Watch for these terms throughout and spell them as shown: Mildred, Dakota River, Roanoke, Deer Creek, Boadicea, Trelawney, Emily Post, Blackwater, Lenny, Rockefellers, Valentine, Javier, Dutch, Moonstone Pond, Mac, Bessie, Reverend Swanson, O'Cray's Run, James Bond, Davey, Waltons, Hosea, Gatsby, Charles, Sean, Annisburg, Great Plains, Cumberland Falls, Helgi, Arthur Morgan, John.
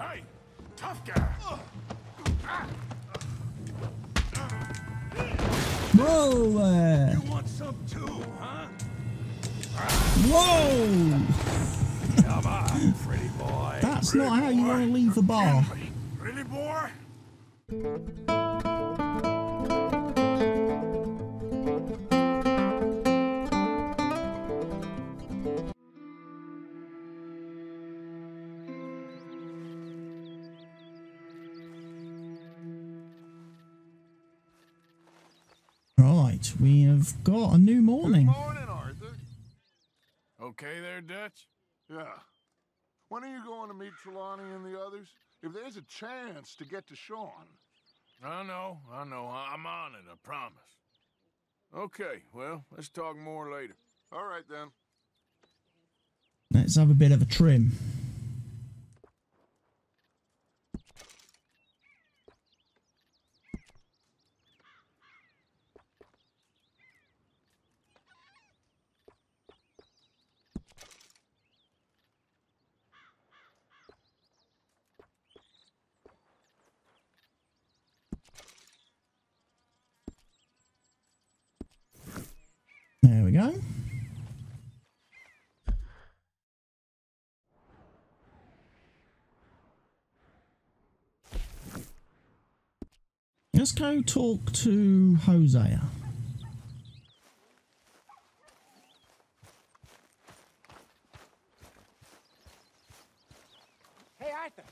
Hey, tough guy. Whoa! You want some too, huh? Whoa! Come on, pretty boy. That's pretty not boy. How you want to leave the bar. Pretty boy. We have got a new morning. Good morning, Arthur. Okay there, Dutch? Yeah. When are you going to meet Trelawney and the others? If there's a chance to get to Sean. I know. I'm on it, I promise. Okay, well, let's talk more later. All right, then. Let's have a bit of a trim. There we go. Let's go talk to Hosea. Hey, Arthur.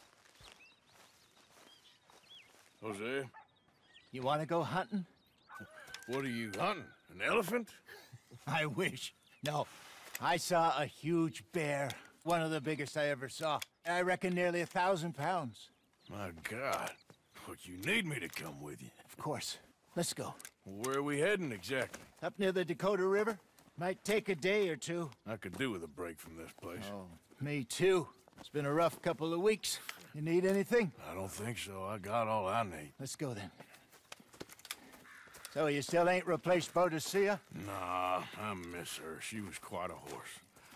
Hosea? You want to go hunting? What are you hunting? An elephant? I wish. No, I saw a huge bear, one of the biggest I ever saw. I reckon nearly 1,000 pounds. My God, but you need me to come with you. Of course. Let's go. Where are we heading exactly? Up near the Dakota River. Might take a day or two. I could do with a break from this place. Oh, me too. It's been a rough couple of weeks. You need anything? I don't think so. I got all I need. Let's go then. So you still ain't replaced Boadicea? Nah, I miss her. She was quite a horse.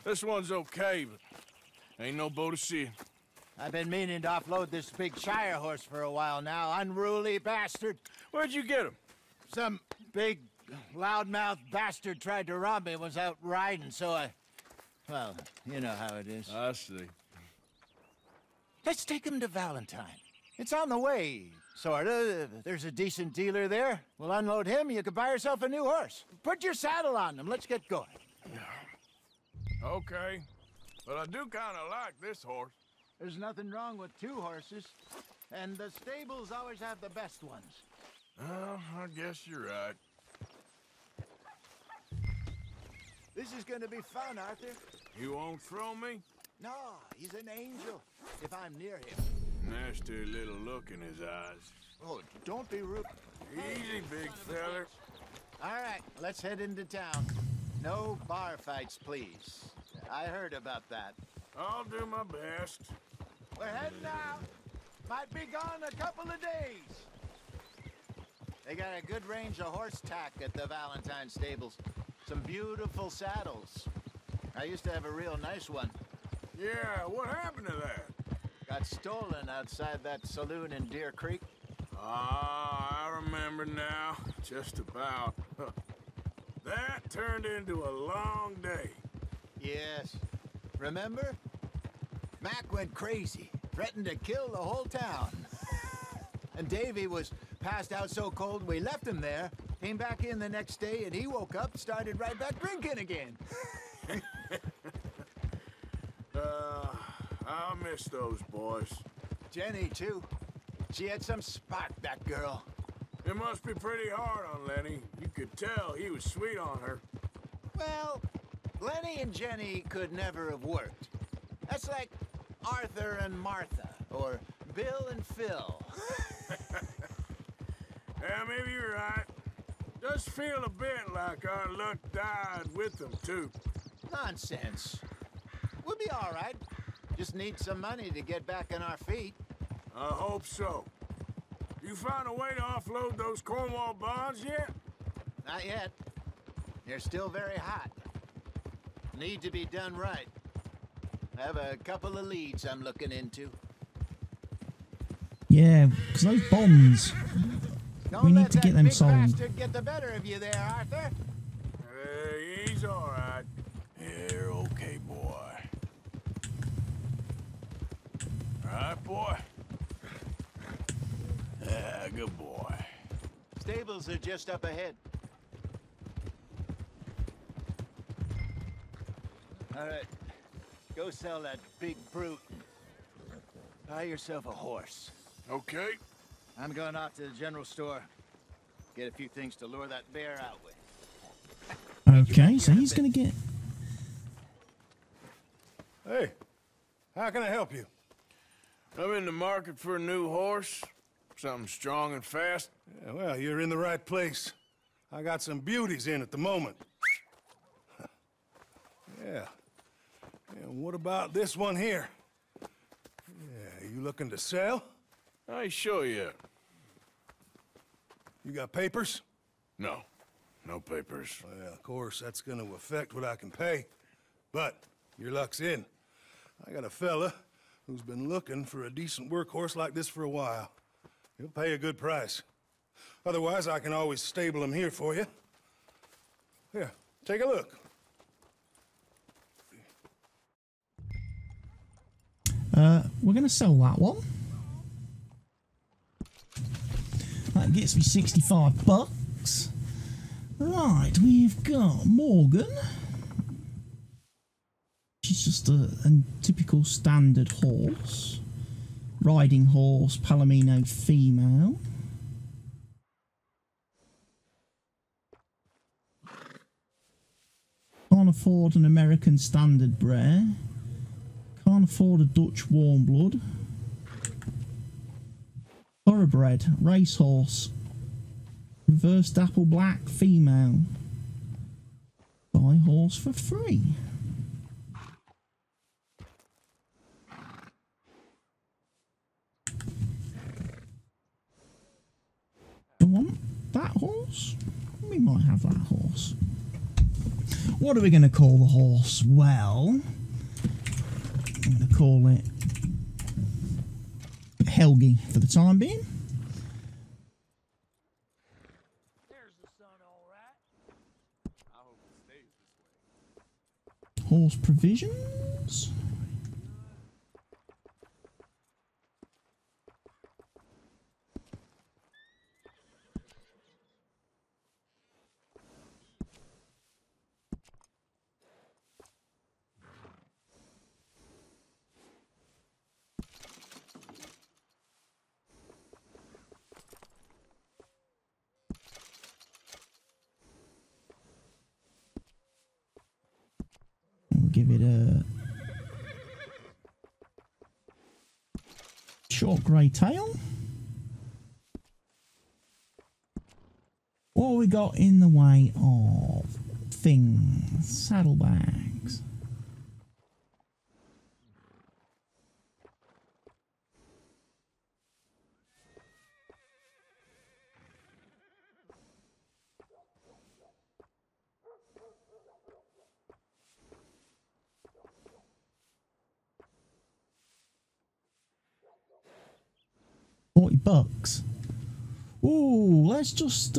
This one's okay, but ain't no Boadicea. I've been meaning to offload this big shire horse for a while now. Unruly bastard. Where'd you get him? Some big loudmouth bastard tried to rob me and was out riding, so I... Well, you know how it is. I see. Let's take him to Valentine. It's on the way. Sorta. There's a decent dealer there. We'll unload him. You could buy yourself a new horse. Put your saddle on him. Let's get going. Okay. But I do kind of like this horse. There's nothing wrong with two horses. And the stables always have the best ones. Well, I guess you're right. This is gonna be fun, Arthur. You won't throw me? No, he's an angel. If I'm near him. Nasty little look in his eyes. Oh, don't be rude. Easy, big feller. All right, let's head into town. No bar fights, please. I heard about that. I'll do my best. We're heading out. Might be gone a couple of days. They got a good range of horse tack at the Valentine stables. Some beautiful saddles. I used to have a real nice one. Yeah, what happened to that? Got stolen outside that saloon in Deer Creek. Ah, I remember now. Just about. That turned into a long day. Yes. Remember? Mac went crazy. Threatened to kill the whole town. And Davey was passed out so cold we left him there. Came back in the next day and he woke up, started right back drinking again. I miss those boys. Jenny, too. She had some spark, that girl. It must be pretty hard on Lenny. You could tell he was sweet on her. Well, Lenny and Jenny could never have worked. That's like Arthur and Martha, or Bill and Phil. Yeah, maybe you're right. Does feel a bit like our luck died with them, too. Nonsense. We'll be all right. Just need some money to get back on our feet. I hope so. You found a way to offload those Cornwall bonds yet? Not yet. They're still very hot. Need to be done right. I have a couple of leads I'm looking into. Yeah, because those bonds, we need to get them sold. Don't let that big bastard get the better of you there, Arthur. He's all right. You're okay, boy. All right, boy. Yeah, good boy. Stables are just up ahead. All right, go sell that big brute. Buy yourself a horse. Okay. I'm going off to the general store. Get a few things to lure that bear out with. Okay, so he's going to get... Hey, how can I help you? I'm in the market for a new horse. Something strong and fast. Yeah, well, you're in the right place. I got some beauties in at the moment. Yeah. And what about this one here? Yeah, you looking to sell? I sure you. You got papers? No. No papers. Well, of course, that's gonna affect what I can pay. But your luck's in. I got a fella who's been looking for a decent workhorse like this for a while. He'll pay a good price. Otherwise, I can always stable him here for you. Here, take a look. We're gonna sell that one. That gets me 65 bucks. Right, we've got Morgan. She's just a typical standard horse. Riding horse, Palomino female. Can't afford an American standard bred. Can't afford a Dutch warm blood. Thoroughbred, racehorse. Reversed apple black, female. Buy horse for free. I want that horse. We might have that horse. What are we going to call the horse? Well, I'm going to call it Helgi for the time being. Horse provisions. Give it a short grey tail. What have we got in the way of things? Saddlebags. $40. Ooh, let's just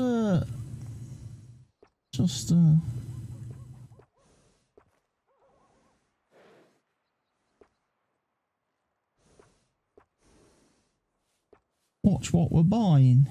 watch what we're buying.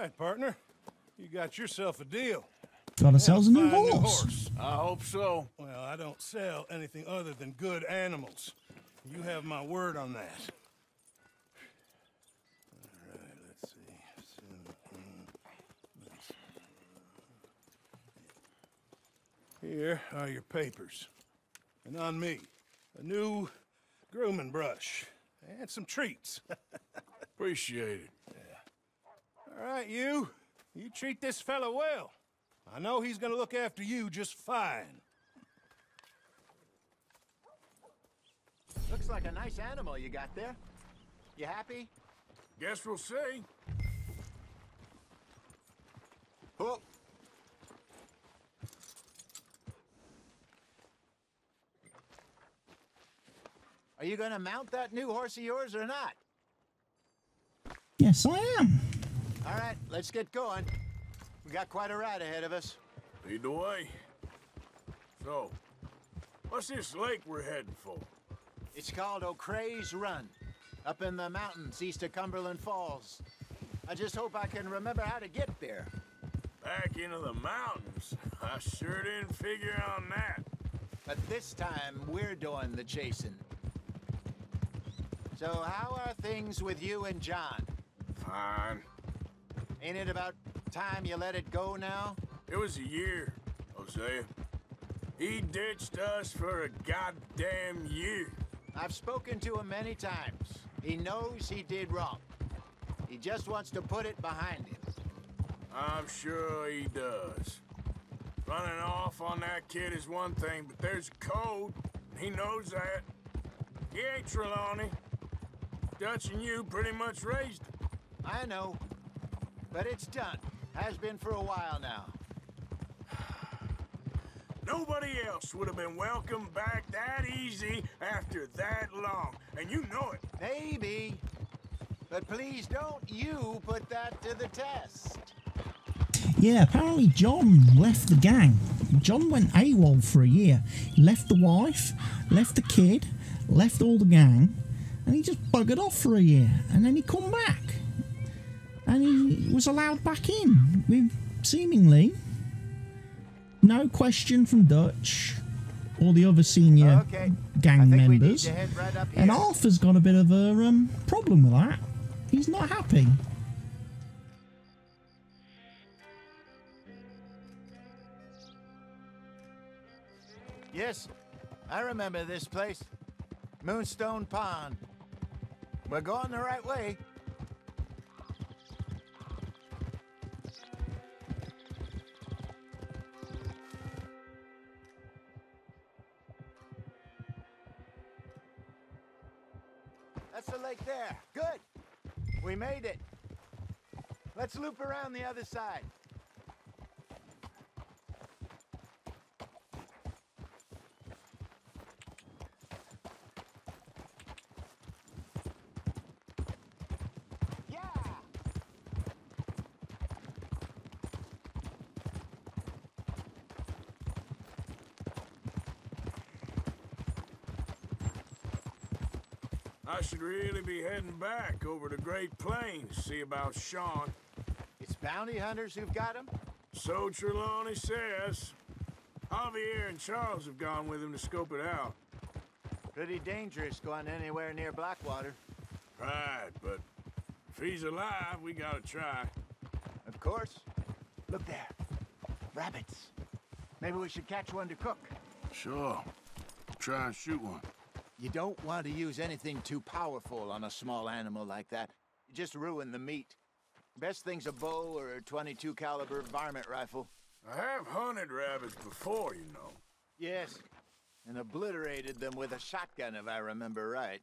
right, partner. You got yourself a deal. Trying to sell a new horse. I hope so. Well, I don't sell anything other than good animals. You have my word on that. All right, let's see. Here are your papers. And on me, a new grooming brush and some treats. Appreciate it. Yeah. All right, you treat this fella well. I know he's gonna look after you just fine. Looks like a nice animal you got there. You happy? Guess we'll see. Oh. Are you gonna mount that new horse of yours or not? Yes, I am. All right, let's get going. We got quite a ride ahead of us. Lead the way. So, what's this lake we're heading for? It's called O'Cray's Run, up in the mountains east of Cumberland Falls. I just hope I can remember how to get there. Back into the mountains? I sure didn't figure on that. But this time, we're doing the chasing. So how are things with you and John? Fine. Ain't it about time you let it go now? It was a year, Hosea. He ditched us for a goddamn year. I've spoken to him many times. He knows he did wrong. He just wants to put it behind him. I'm sure he does. Running off on that kid is one thing, but there's code. He knows that. He ain't Trelawney. Dutch and you pretty much raised him. I know. But it's done. Has been for a while now. Nobody else would have been welcomed back that easy after that long, and you know it. Maybe, but please don't you put that to the test. Yeah, apparently John left the gang. John went AWOL for a year. He left the wife, left the kid, left all the gang, and he just buggered off for a year, and then he come back. And he was allowed back in with seemingly no question from Dutch or the other senior gang members. Right, and Arthur's got a bit of a problem with that. He's not happy. Yes, I remember this place. Moonstone Pond. We're going the right way. That's the lake there. Good. We made it. Let's loop around the other side. Yeah. I should really be heading back over to Great Plains, see about Sean. It's bounty hunters who've got him? So Trelawney says. Javier and Charles have gone with him to scope it out. Pretty dangerous going anywhere near Blackwater. Right, but if he's alive, we gotta try. Of course. Look there. Rabbits. Maybe we should catch one to cook. Sure. Try and shoot one. You don't want to use anything too powerful on a small animal like that. You just ruin the meat. Best thing's a bow or a .22 caliber varmint rifle. I have hunted rabbits before, you know. Yes, and obliterated them with a shotgun, if I remember right.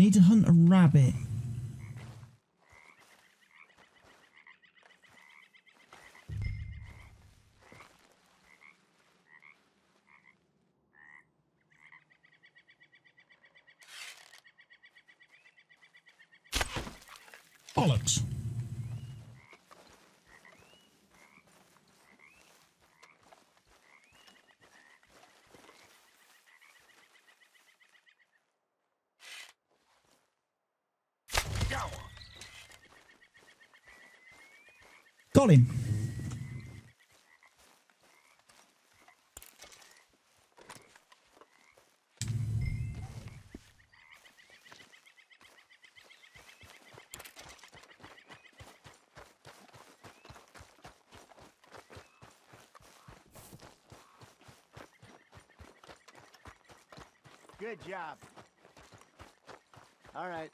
need to hunt a rabbit. Bollocks. Got him. Good job. All right.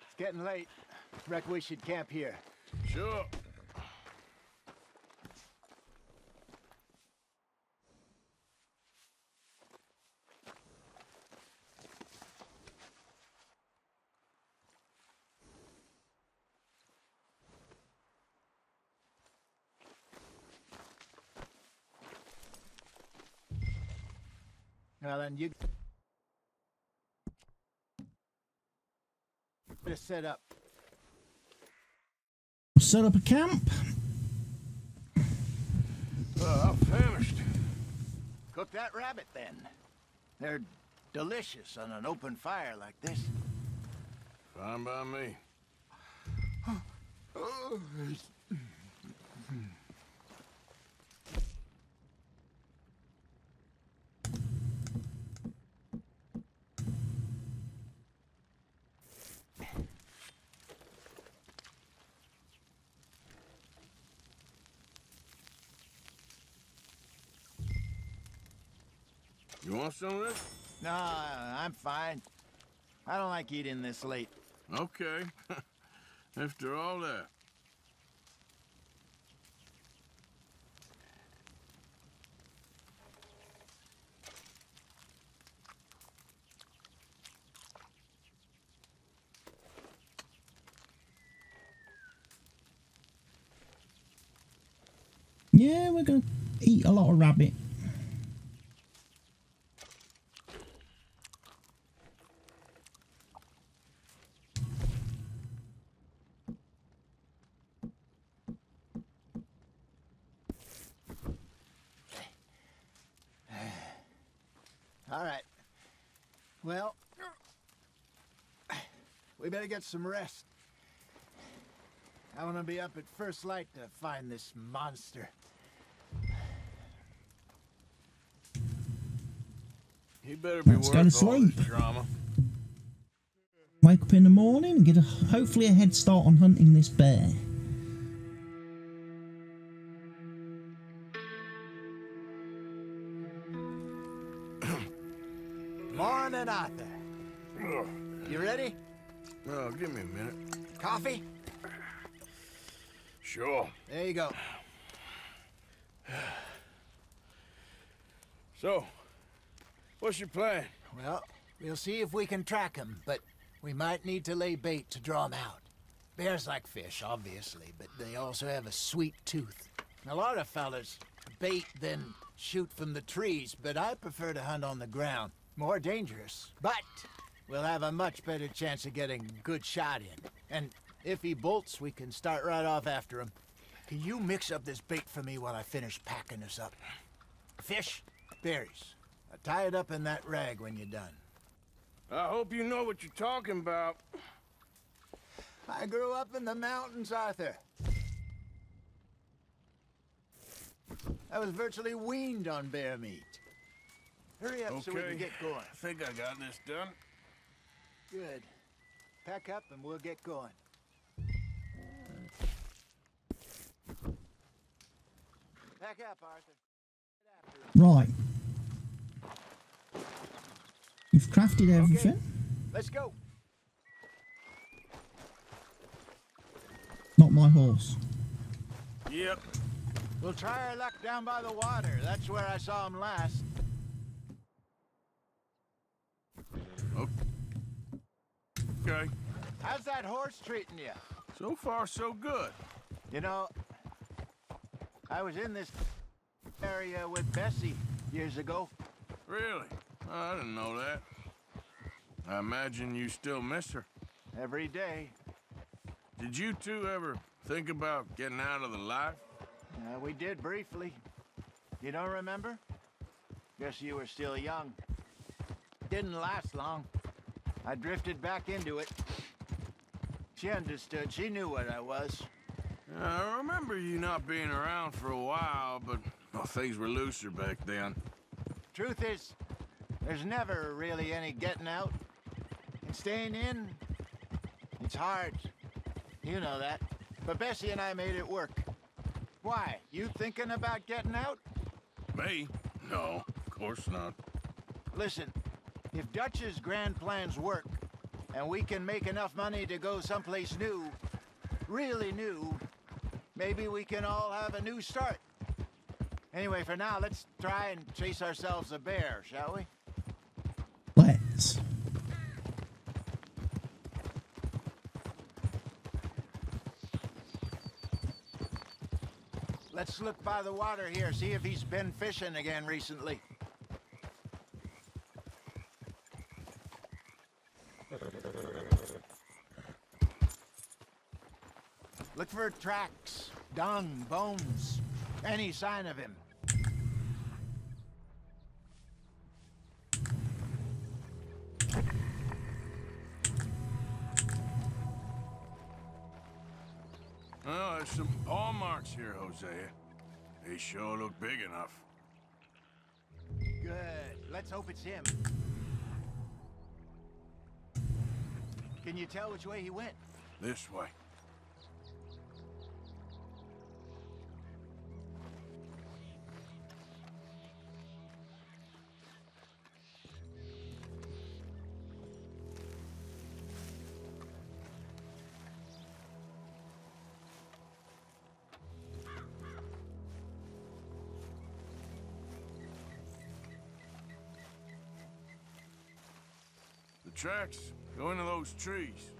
It's getting late. Reckon we should camp here. Sure. Well, then you just set up. Set up a camp. I'm famished. Cook that rabbit then. They're delicious on an open fire like this. Fine by me. You want some of this? No, I'm fine. I don't like eating this late. Okay. After all that. Yeah, we're gonna eat a lot of rabbit. Get some rest. I want to be up at first light to find this monster. He better be worth all this drama. Wake up in the morning and get hopefully a head start on hunting this bear. Morning, Arthur. You ready? Oh, give me a minute. Coffee? Sure. There you go. So, what's your plan? Well, we'll see if we can track him, but we might need to lay bait to draw him out. Bears like fish, obviously, but they also have a sweet tooth. A lot of fellas bait then shoot from the trees, but I prefer to hunt on the ground. More dangerous, but we'll have a much better chance of getting a good shot in. And if he bolts, we can start right off after him. Can you mix up this bait for me while I finish packing this up? Fish, berries. I'll tie it up in that rag when you're done. I hope you know what you're talking about. I grew up in the mountains, Arthur. I was virtually weaned on bear meat. Hurry up so we can get going. I think I got this done. Good. Pack up and we'll get going. Pack up, Arthur. Right. You've crafted everything. Okay. Let's go. Not my horse. Yep. We'll try our luck down by the water. That's where I saw him last. Okay. How's that horse treating you? So far, so good. You know, I was in this area with Bessie years ago. Really? Oh, I didn't know that. I imagine you still miss her. Every day. Did you two ever think about getting out of the life? We did briefly. You don't remember? Guess you were still young. Didn't last long. I drifted back into it. She understood. She knew what I was. I remember you not being around for a while, but well, things were looser back then. Truth is, there's never really any getting out. And staying in, it's hard. You know that. But Bessie and I made it work. Why? You thinking about getting out? Me? No, of course not. Listen, if Dutch's grand plans work, and we can make enough money to go someplace new, really new, maybe we can all have a new start. Anyway, for now, let's try and chase ourselves a bear, shall we? Let's. Let's look by the water here, see if he's been fishing again recently. Look for tracks, dung, bones, any sign of him. Well, there's some paw marks here, Hosea. They sure look big enough. Good. Let's hope it's him. Can you tell which way he went? This way. Tracks go into those trees.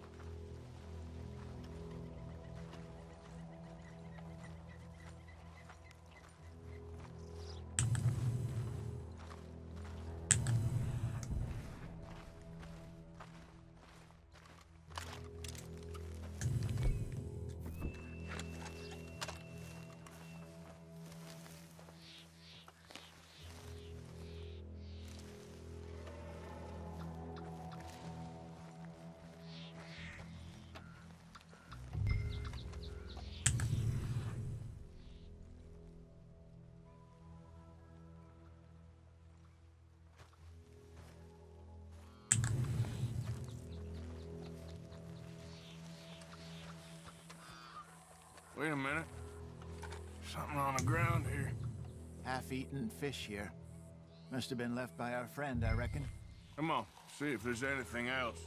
Wait a minute. Something on the ground here. Half-eaten fish here. Must have been left by our friend, I reckon. Come on, see if there's anything else.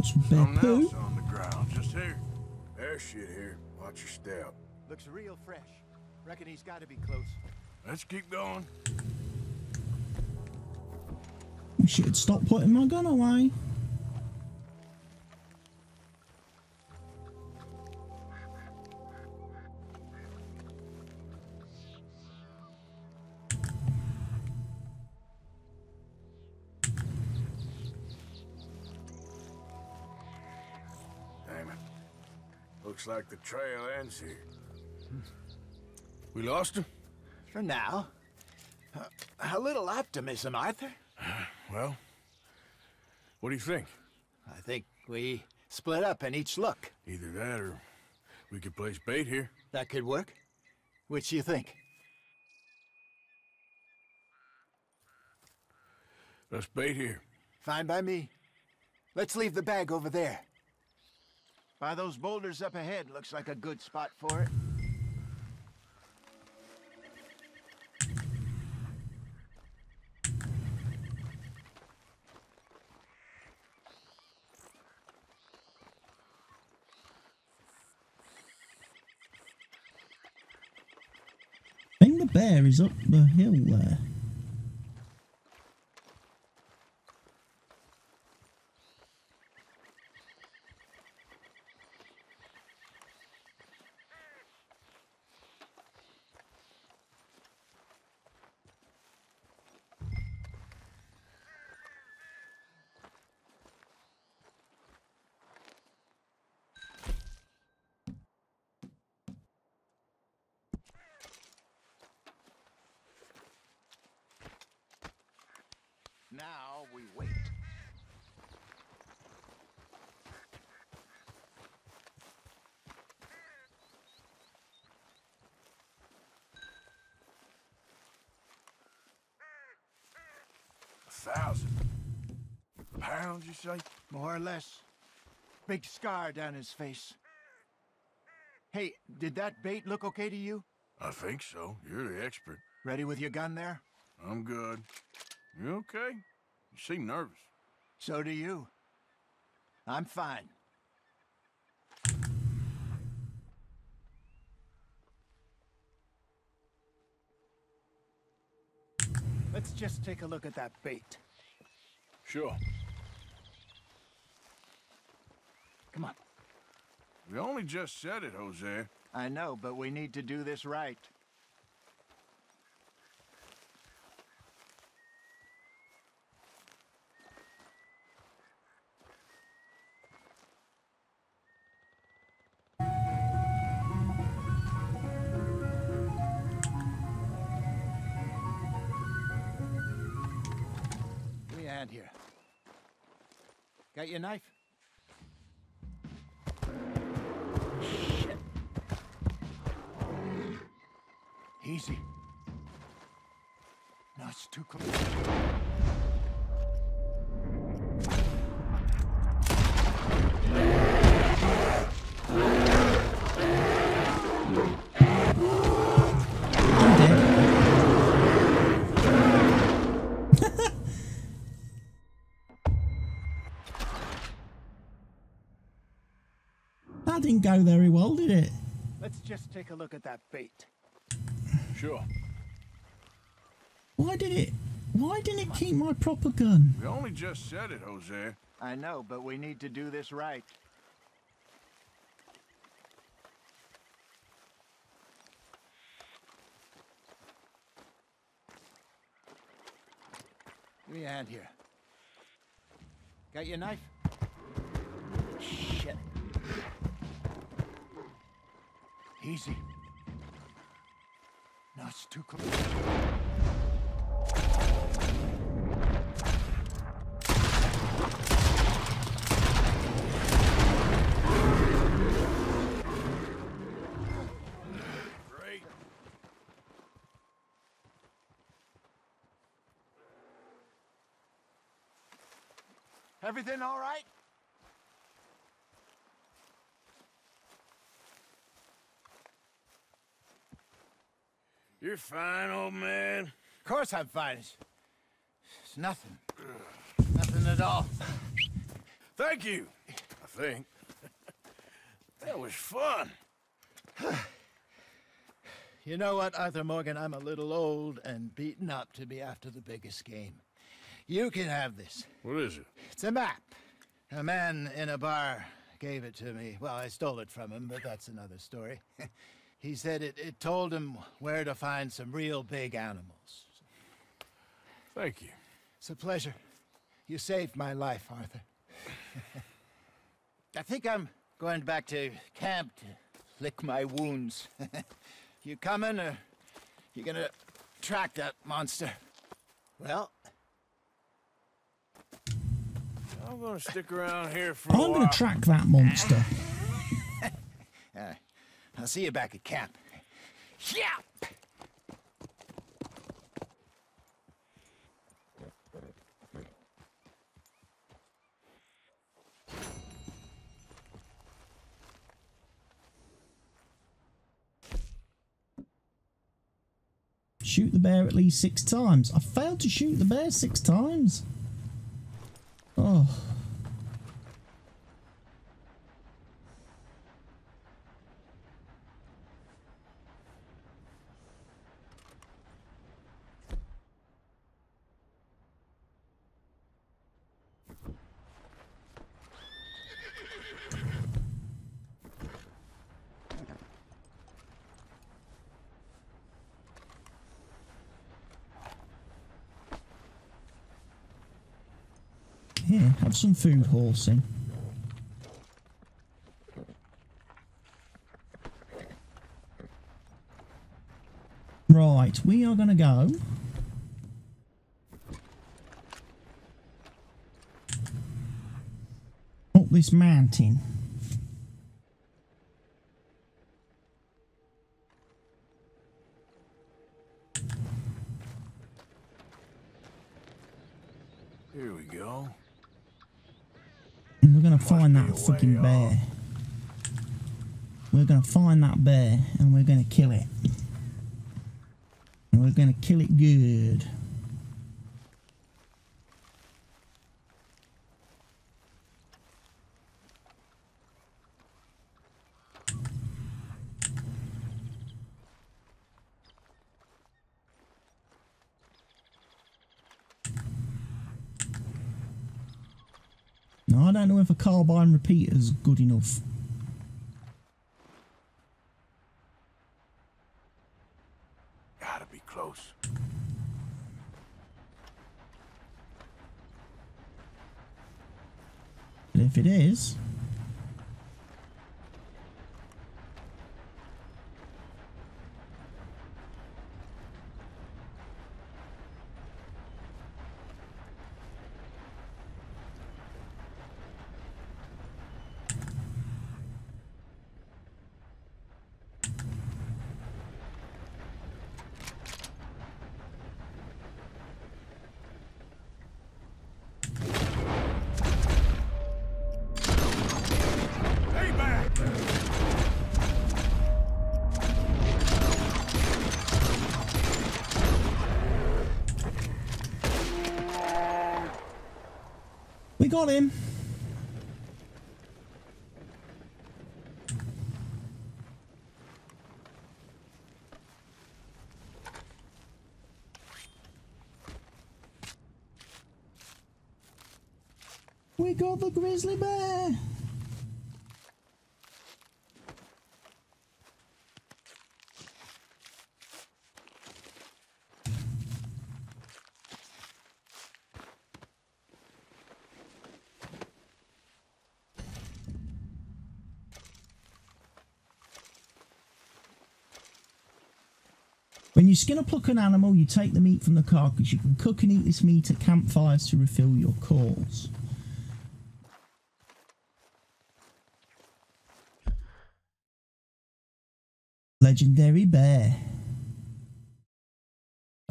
Something else on the ground, just here. There's shit here. Watch your step. Looks real fresh. Reckon he's got to be close. Let's keep going. You should stop putting my gun away. Like the trail ends here. We lost him? For now. A little optimism, Arthur. Well, what do you think? I think we split up and each look. Either that or we could place bait here. That could work. Which do you think? Let's bait here. Fine by me. Let's leave the bag over there. By those boulders up ahead, looks like a good spot for it. I think the bear is up the hill there. Now we wait. £1,000 pounds, you say? More or less. Big scar down his face. Hey, did that bait look okay to you? I think so. You're the expert. Ready with your gun there? I'm good. You okay? You seem nervous. So do you. I'm fine. Let's just take a look at that bait. Sure. Come on. We only just said it, Jose. I know, but we need to do this right. Here. Got your knife? Shit. Easy. No, it's too close. Didn't go very well, did it? Let's just take a look at that bait. Sure. Why didn't it keep my proper gun? We only just said it, Jose. I know, but we need to do this right. Give me a hand here. Got your knife? Shit. Easy. No, it's too close. Great. Everything all right? You're fine, old man. Of course I'm fine. It's nothing. Nothing at all. Thank you, I think. That was fun. You know what, Arthur Morgan? I'm a little old and beaten up to be after the biggest game. You can have this. What is it? It's a map. A man in a bar gave it to me. Well, I stole it from him, but that's another story. He said it told him where to find some real big animals. Thank you. It's a pleasure. You saved my life, Arthur. I think I'm going back to camp to lick my wounds. You coming, or you gonna track that monster? Well, I'm gonna stick around here for a while. I'm gonna track that monster. I'll see you back at camp. Yeah! Shoot the bear at least 6 times. I failed to shoot the bear 6 times. Oh. Here, have some food, horsey. Right, we are going to go up this mountain. Here we go. And we're going to find that fucking bear. We're going to find that bear and we're going to kill it. And we're going to kill it good. I don't know if a carbine repeater's good enough. Gotta be close. But if it is... We got him. We got the grizzly bear. When you're going to pluck an animal, you take the meat from the carcass. You can cook and eat this meat at campfires to refill your cords. Legendary bear.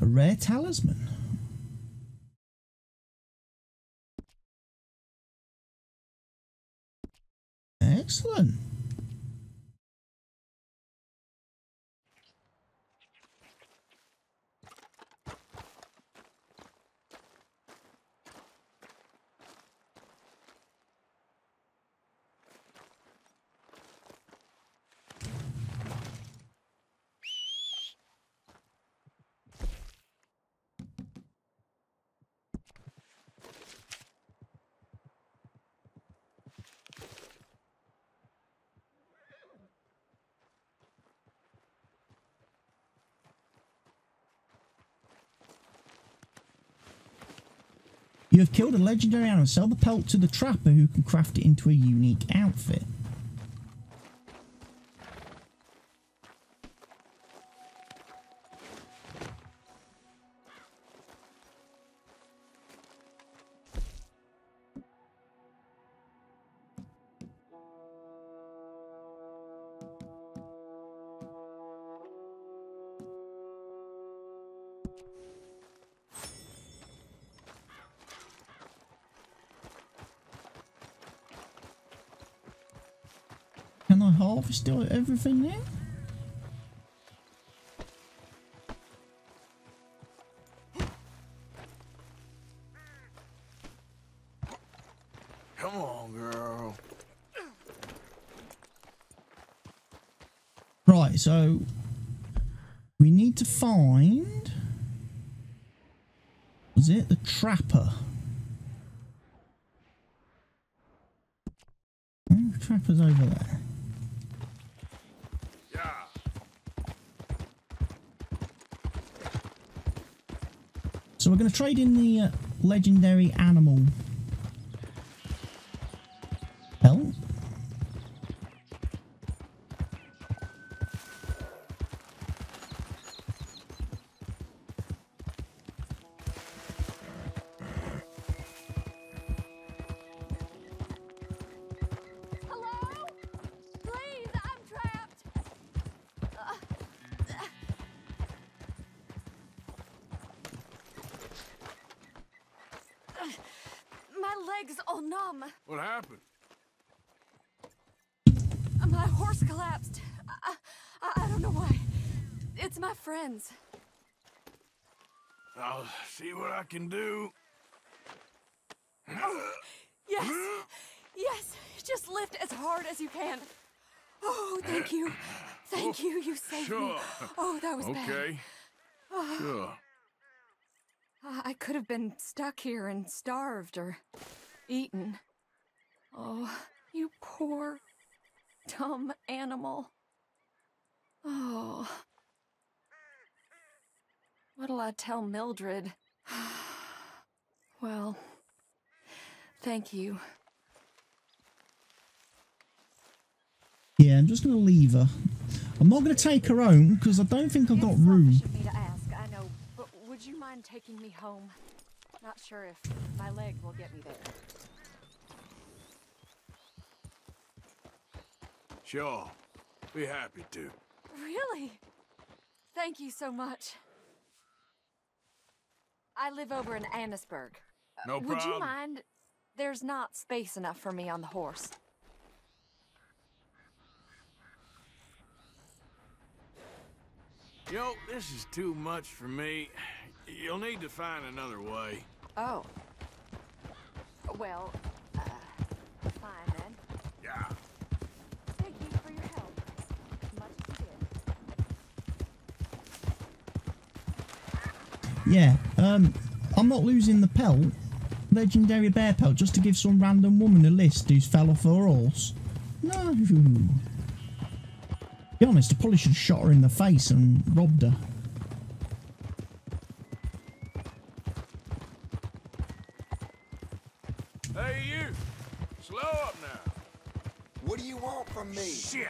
A rare talisman. Excellent. You have killed a legendary animal. Sell the pelt to the trapper who can craft it into a unique outfit. Can I harvest everything now? Come on, girl. Right, so we need to find... Was it the trapper? Oh, the trapper's over there. So we're going to trade in the legendary animal helm. What happened? My horse collapsed. I don't know why. It's my friends. I'll see what I can do. Oh, yes. Yes. Just lift as hard as you can. Oh, thank you. Thank you. You saved me. Oh, that was bad. Okay. Sure. I could have been stuck here and starved or eaten. Oh, you poor, dumb animal. Oh. What'll I tell Mildred? Well, thank you. Yeah, I'm just going to leave her. I'm not going to take her home because I don't think I've got room. Should be to ask, I know, but would you mind taking me home? Not sure if my leg will get me there. Sure. Be happy to. Really? Thank you so much. I live over in Annisburg. No problem. Would you mind? There's not space enough for me on the horse. Yo, this is too much for me. You'll need to find another way. Oh. Well, fine then. Yeah. Thank you for your help. Much appreciated. Yeah, I'm not losing the pelt. Legendary bear pelt, just to give some random woman a list who's fell off her horse. No. To be honest, I probably should have shot her in the face and robbed her. Shit!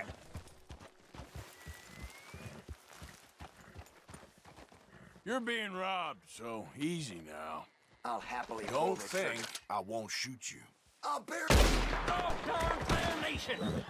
You're being robbed, so easy now. I'll happily hold it. Don't think I won't shoot you. I'll bury you. Oh, darn damnation!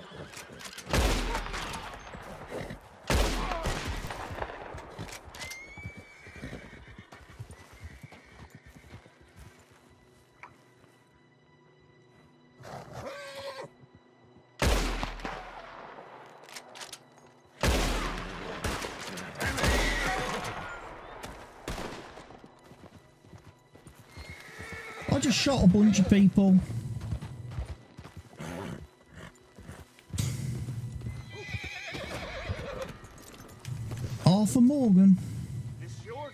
I just shot a bunch of people. Arthur Morgan. This your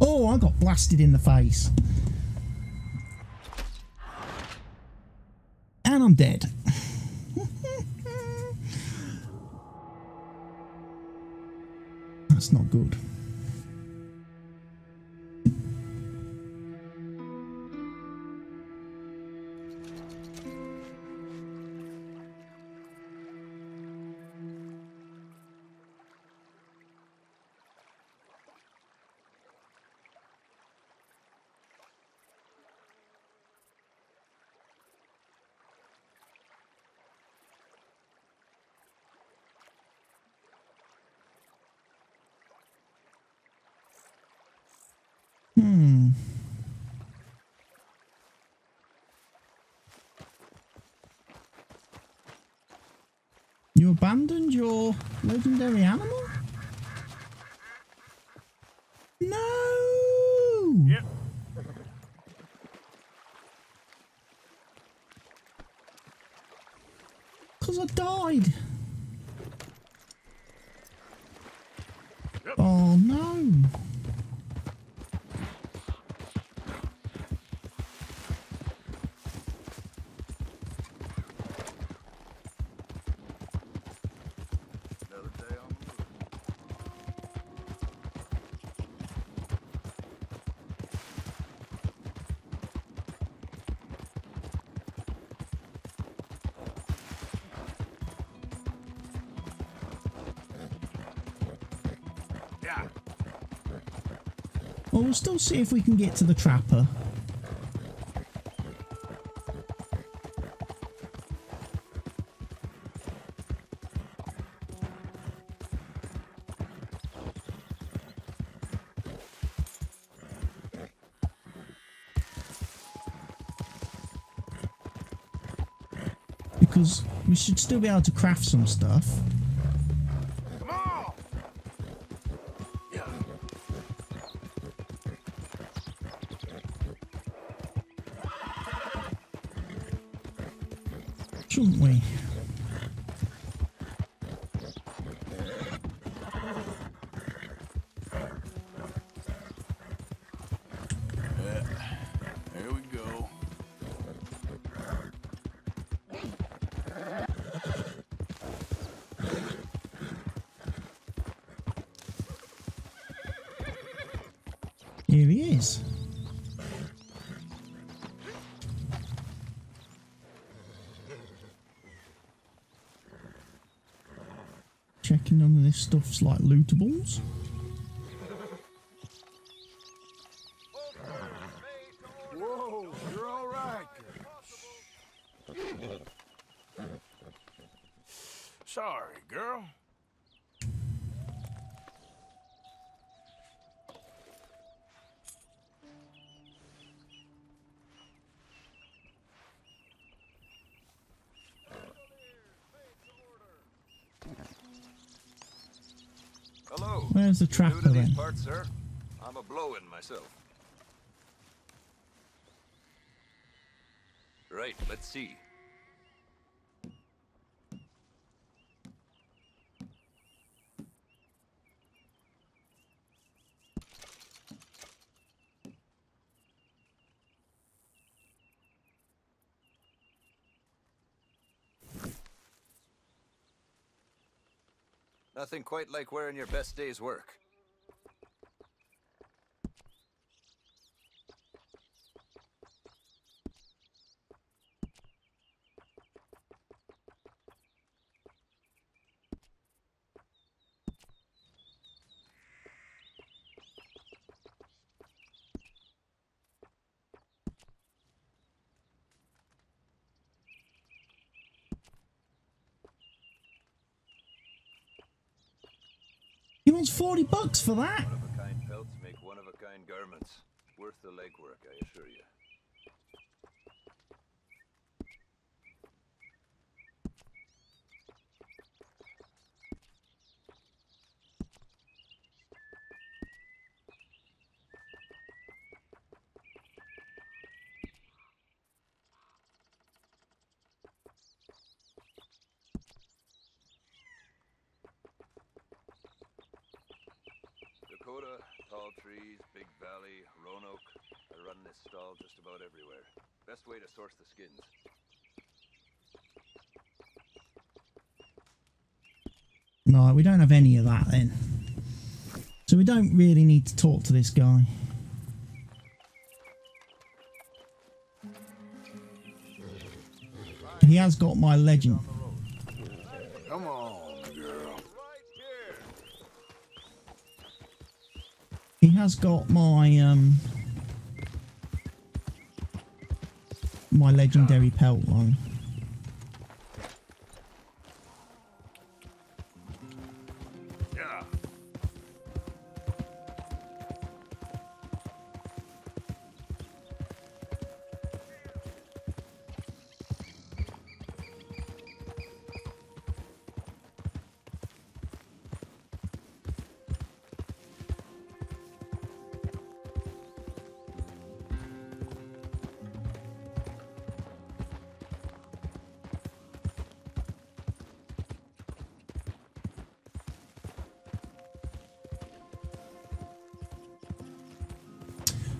oh, I got blasted in the face. And I'm dead. That's not good. You abandoned your legendary animal? No! Yep. Because I died. Yep. Oh no. Well, we'll still see if we can get to the trapper. Because we should still be able to craft some stuff. Here he is. Checking none of this stuff's like lootables. Whoa, you're all right. Sorry, girl. Where's the trapper then? Parts, sir. I'm a blow-in myself. Right, let's see. Nothing quite like wearing your best day's work. He wants $40 for that. One of a kind pelts make one of a kind garments. Worth the legwork, I assure you. Dakota, tall trees, big valley, Roanoke. I run this stall just about everywhere. Best way to source the skins. No, we don't have any of that then. So we don't really need to talk to this guy. He has got my legend. Come on, girl. He has got my my legendary pelt on. Yeah.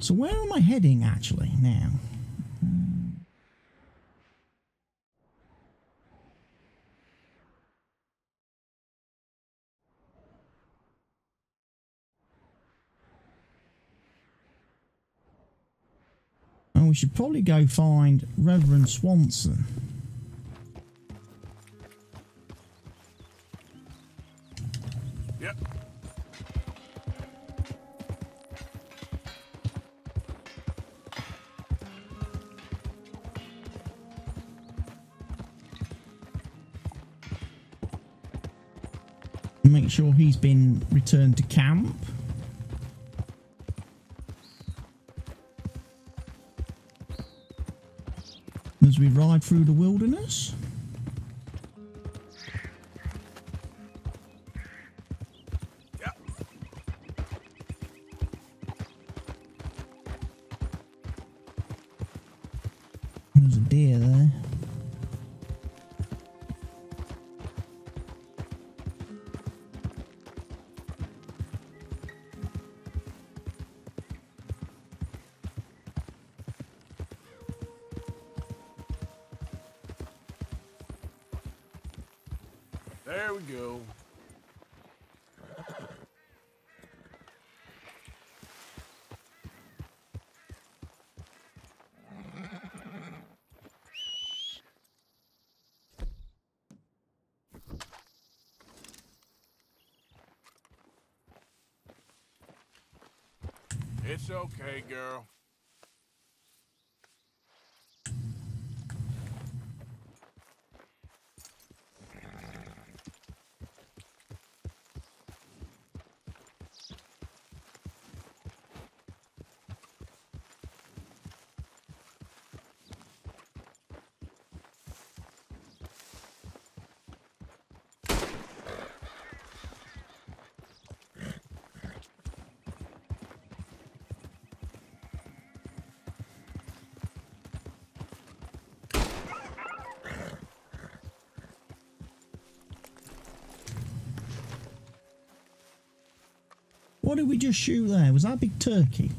So where am I heading actually now? And we should probably go find Reverend Swanson. Yep. Make sure he's been returned to camp. As we ride through the wilderness. Yep. There's a deer there. There we go. It's okay, girl. What did we just shoot there? Was that a big turkey?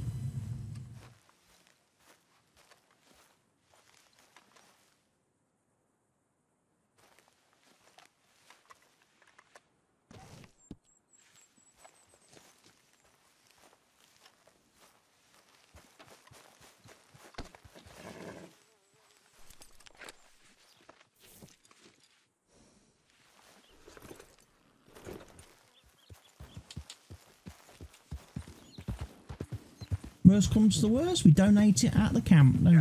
Worst comes to the worst, we donate it at the camp, don't we?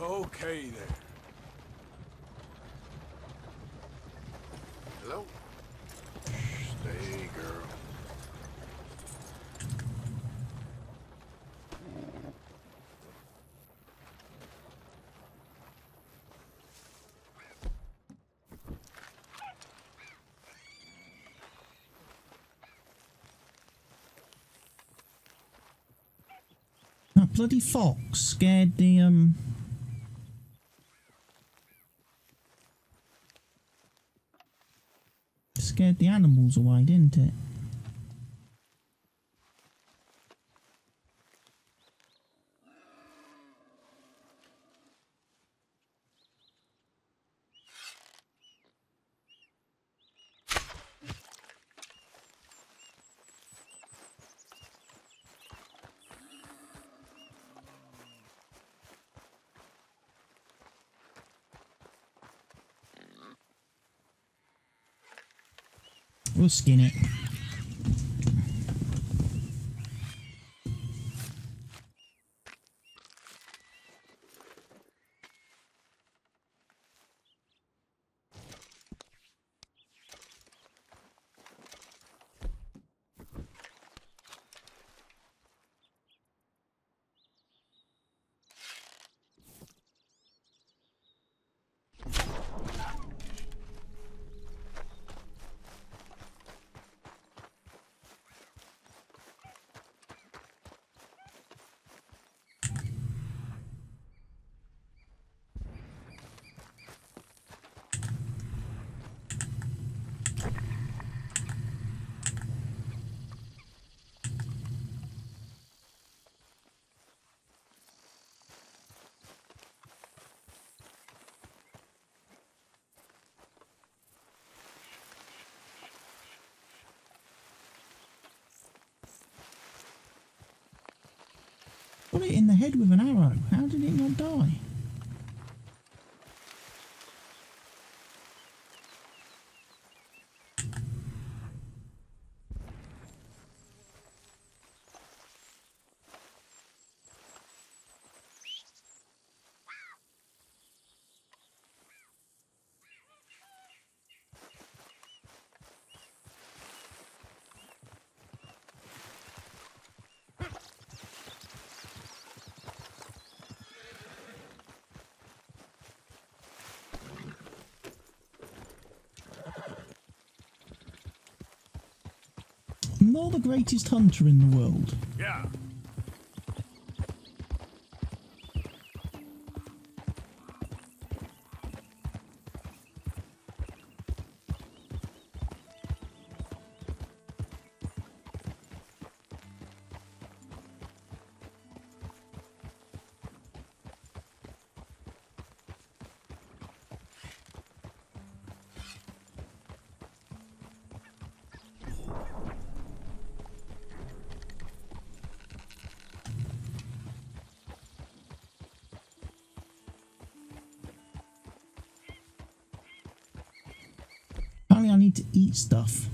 Okay then. Hello? Hey, girl. That bloody fox scared the scared the animals away, didn't it? We'll skin it. Bullet in the head with an arrow. How did it not die? You're the greatest hunter in the world. Yeah. I need to eat stuff.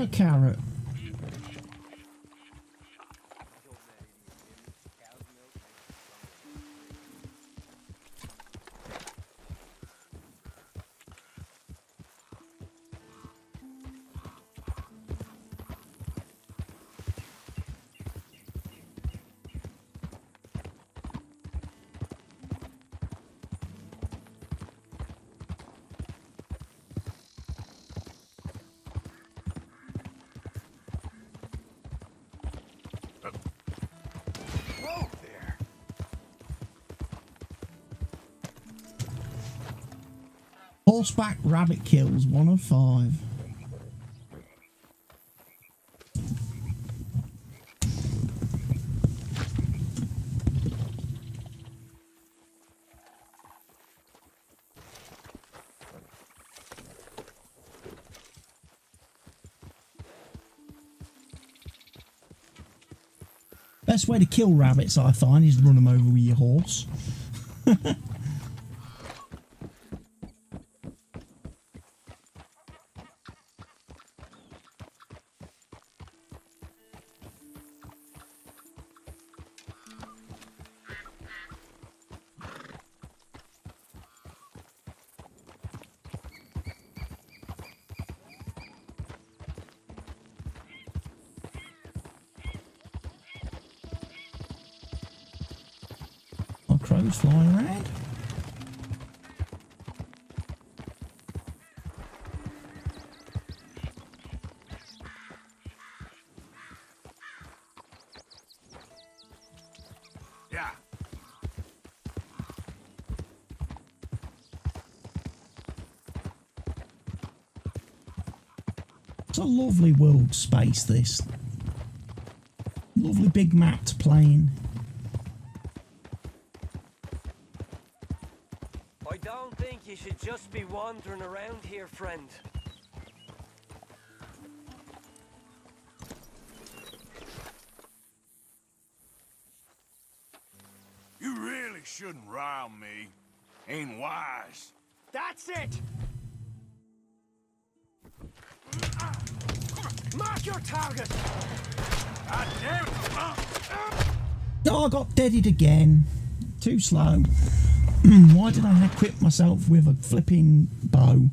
A carrot. Horseback rabbit kills, 1 of 5. Best way to kill rabbits, I find, is run them over with your horse. Crows flying around. Yeah. It's a lovely world space, this. Lovely big map to play in. Just be wandering around here, friend. You really shouldn't rile me. Ain't wise. That's it! Mark your target! Oh, I got deaded again. Too slow. Why did I equip myself with a flipping bow?